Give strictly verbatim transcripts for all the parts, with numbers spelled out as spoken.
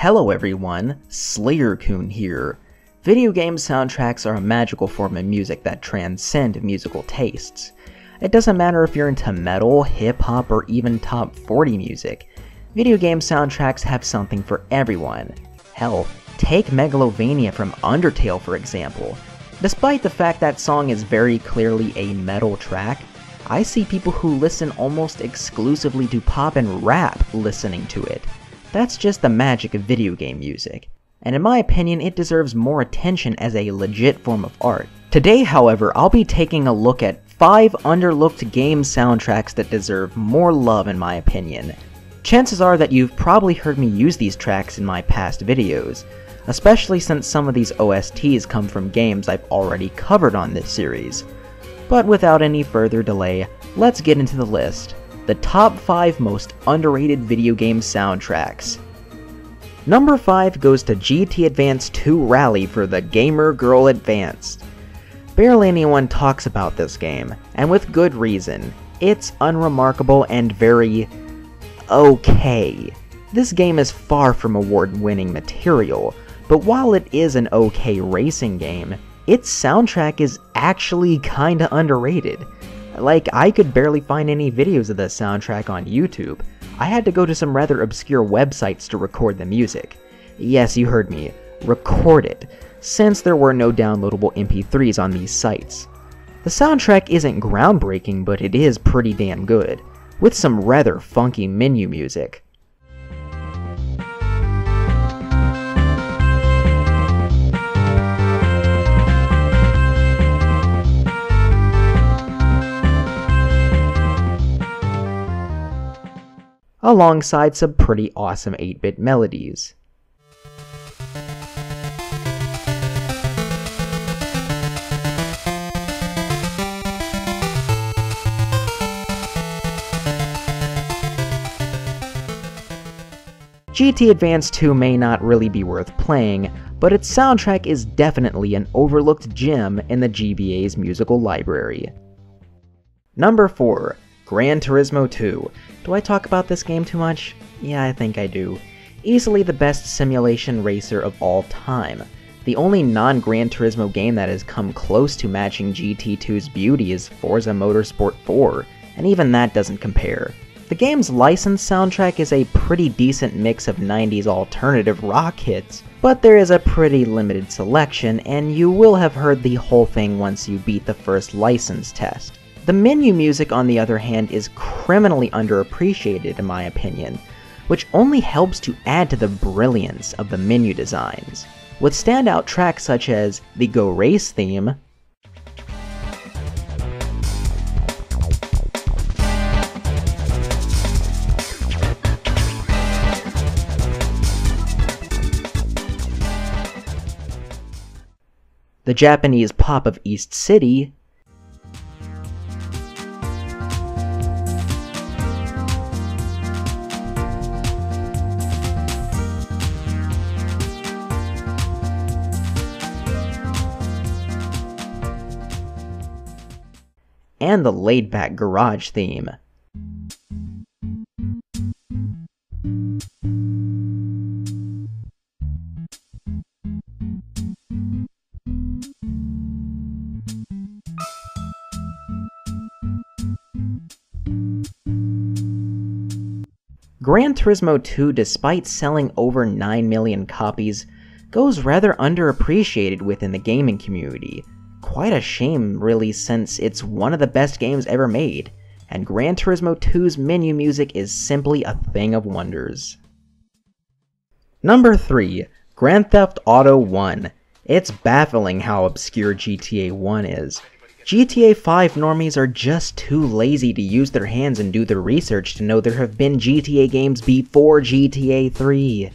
Hello everyone, Slayercoon here. Video game soundtracks are a magical form of music that transcend musical tastes. It doesn't matter if you're into metal, hip-hop, or even top forty music. Video game soundtracks have something for everyone. Hell, take Megalovania from Undertale for example. Despite the fact that song is very clearly a metal track, I see people who listen almost exclusively to pop and rap listening to it. That's just the magic of video game music, and in my opinion it deserves more attention as a legit form of art. Today however, I'll be taking a look at five underlooked game soundtracks that deserve more love in my opinion. Chances are that you've probably heard me use these tracks in my past videos, especially since some of these O S Ts come from games I've already covered on this series. But without any further delay, let's get into the list. The top five most underrated video game soundtracks. Number five goes to G T Advance two Rally for the Gamer Girl Advance. Barely anyone talks about this game, and with good reason. It's unremarkable and very okay. This game is far from award-winning material, but while it is an okay racing game, its soundtrack is actually kinda underrated. Like, I could barely find any videos of the soundtrack on YouTube. I had to go to some rather obscure websites to record the music. Yes, you heard me. Record it, since there were no downloadable M P threes on these sites. The soundtrack isn't groundbreaking, but it is pretty damn good, with some rather funky menu music. Alongside some pretty awesome eight bit melodies. G T Advance two may not really be worth playing, but its soundtrack is definitely an overlooked gem in the G B A's musical library. Number four. Gran Turismo two. Do I talk about this game too much? Yeah, I think I do. Easily the best simulation racer of all time. The only non-Gran Turismo game that has come close to matching G T two's beauty is Forza Motorsport four, and even that doesn't compare. The game's licensed soundtrack is a pretty decent mix of nineties alternative rock hits, but there is a pretty limited selection, and you will have heard the whole thing once you beat the first license test. The menu music, on the other hand, is criminally underappreciated in my opinion, which only helps to add to the brilliance of the menu designs, with standout tracks such as the Go Race theme, the Japanese pop of East City, and the laid-back garage theme. Gran Turismo two, despite selling over nine million copies, goes rather underappreciated within the gaming community. Quite a shame, really, since it's one of the best games ever made, and Gran Turismo two's menu music is simply a thing of wonders. Number three. Grand Theft Auto one. It's baffling how obscure G T A one is. G T A five normies are just too lazy to use their hands and do their research to know there have been G T A games before G T A three.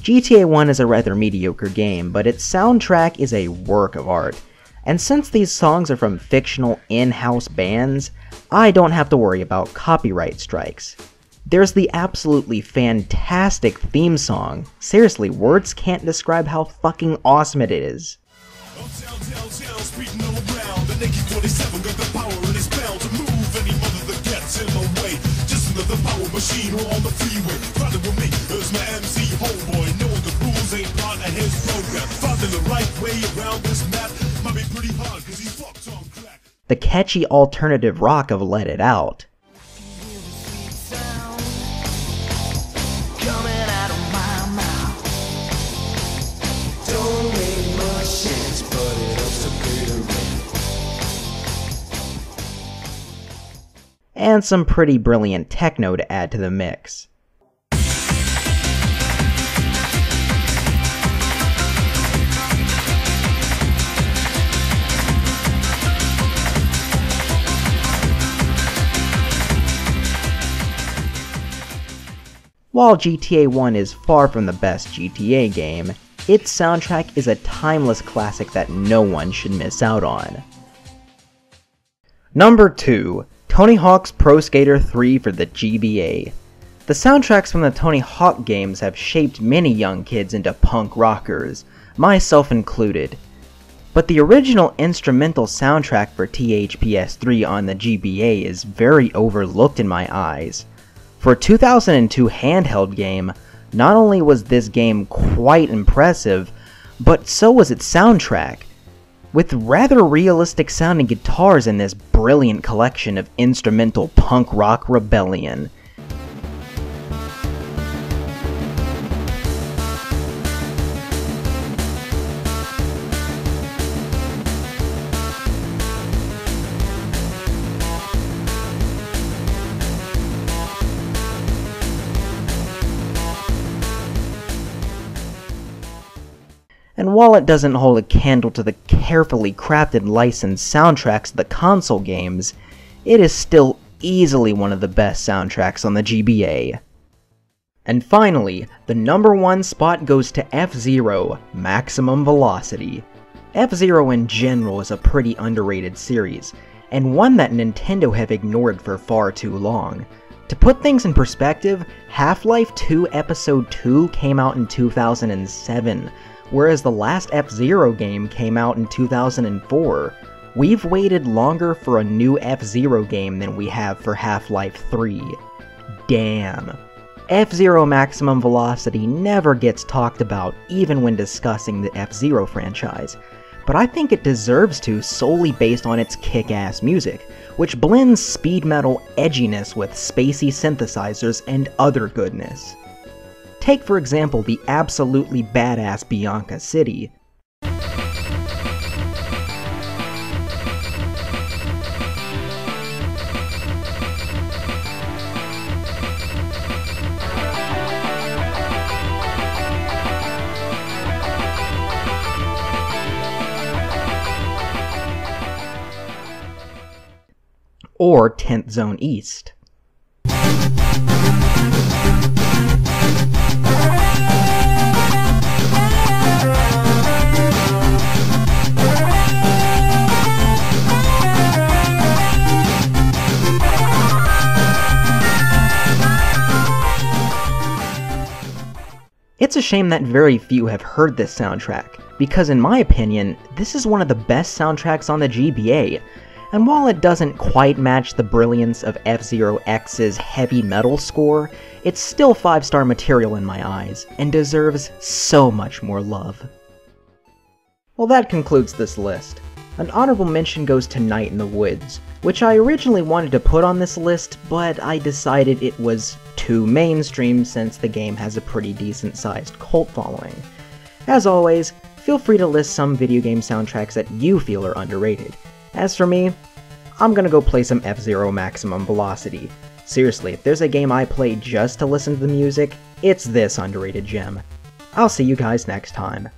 G T A one is a rather mediocre game, but its soundtrack is a work of art, and since these songs are from fictional in-house bands, I don't have to worry about copyright strikes. There's the absolutely fantastic theme song. Seriously, words can't describe how fucking awesome it is. The catchy alternative rock of Let It Out. And some pretty brilliant techno to add to the mix. While G T A one is far from the best G T A game, its soundtrack is a timeless classic that no one should miss out on. Number two. Tony Hawk's Pro Skater three for the G B A. The soundtracks from the Tony Hawk games have shaped many young kids into punk rockers, myself included. But the original instrumental soundtrack for T H P S three on the G B A is very overlooked in my eyes. For a two thousand two handheld game, not only was this game quite impressive, but so was its soundtrack. With rather realistic sounding guitars in this brilliant collection of instrumental punk rock rebellion. And while it doesn't hold a candle to the carefully crafted licensed soundtracks of the console games, it is still easily one of the best soundtracks on the G B A. And finally, the number one spot goes to F-Zero Maximum Velocity. F-Zero in general is a pretty underrated series, and one that Nintendo have ignored for far too long. To put things in perspective, Half-Life two Episode two came out in two thousand seven. Whereas the last F-Zero game came out in two thousand four. We've waited longer for a new F-Zero game than we have for Half-Life three. Damn. F-Zero Maximum Velocity never gets talked about even when discussing the F-Zero franchise, but I think it deserves to solely based on its kick-ass music, which blends speed metal edginess with spacey synthesizers and other goodness. Take, for example, the absolutely badass Bianca City. Or Tent Zone East. It's a shame that very few have heard this soundtrack, because in my opinion, this is one of the best soundtracks on the G B A, and while it doesn't quite match the brilliance of F-Zero X's heavy metal score, it's still five-star material in my eyes, and deserves so much more love. Well, that concludes this list. An honorable mention goes to Night in the Woods, which I originally wanted to put on this list, but I decided it was too mainstream since the game has a pretty decent sized cult following. As always, feel free to list some video game soundtracks that you feel are underrated. As for me, I'm gonna go play some F-Zero Maximum Velocity. Seriously, if there's a game I play just to listen to the music, it's this underrated gem. I'll see you guys next time.